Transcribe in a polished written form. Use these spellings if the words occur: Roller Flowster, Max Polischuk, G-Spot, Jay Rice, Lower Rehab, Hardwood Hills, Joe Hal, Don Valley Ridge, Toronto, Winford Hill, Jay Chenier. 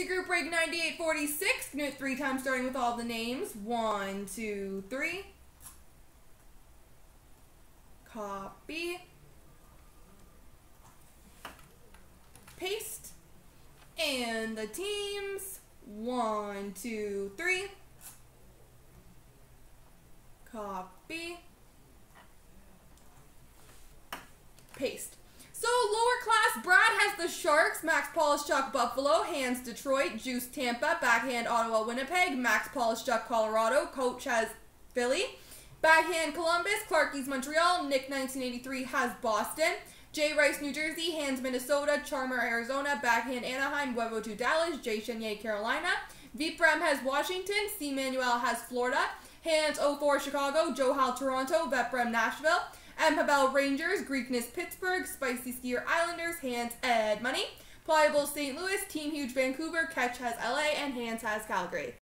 Dynasty Group break 9846. Do it 3 times starting with all the names. 1, 2, 3. Copy. Paste. And the teams. 1, 2, 3. Copy. Paste. So lower class, Brad has the Sharks, Max Polischuk, Buffalo, Hands, Detroit, Juice, Tampa, Backhand, Ottawa, Winnipeg, Max Polischuk, Colorado, Coach has Philly, Backhand, Columbus, Clarkies, Montreal, Nick, 1983, has Boston, Jay Rice, New Jersey, Hands, Minnesota, Charmer, Arizona, Backhand, Anaheim, Webo to Dallas, Jay Chenier, Carolina, Vipram has Washington, C. Manuel has Florida, Hands, 04, Chicago, Joe Hal, Toronto, Vipram, Nashville, M. Pavel, Rangers, Greekness, Pittsburgh, Spicy Skier, Islanders, Hands, Ed Money, Pliable, St. Louis, Team Huge, Vancouver, Ketch has LA, and Hands has Calgary.